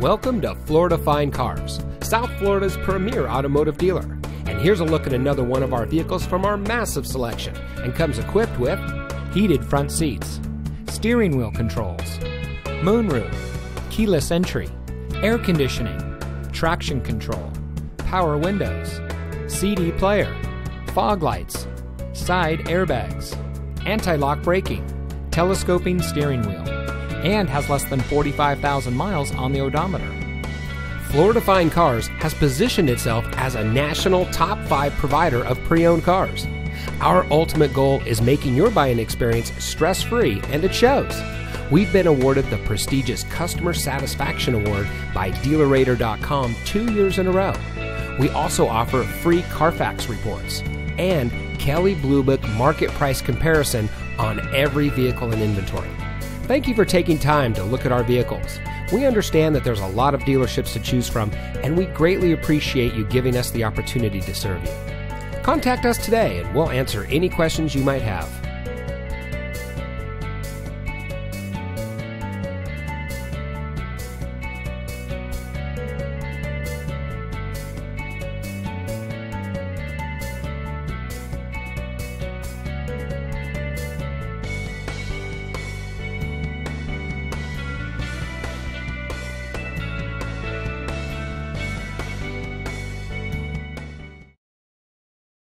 Welcome to Florida Fine Cars, South Florida's premier automotive dealer. And here's a look at another one of our vehicles from our massive selection, and comes equipped with heated front seats, steering wheel controls, moonroof, keyless entry, air conditioning, traction control, power windows, CD player, fog lights, side airbags, anti-lock braking, telescoping steering wheel, and has less than 45,000 miles on the odometer. Florida Fine Cars has positioned itself as a national top 5 provider of pre-owned cars. Our ultimate goal is making your buying experience stress-free, and it shows. We've been awarded the prestigious Customer Satisfaction Award by DealerRater.com 2 years in a row. We also offer free Carfax reports and Kelley Blue Book market price comparison on every vehicle in inventory. Thank you for taking time to look at our vehicles. We understand that there's a lot of dealerships to choose from, and we greatly appreciate you giving us the opportunity to serve you. Contact us today and we'll answer any questions you might have.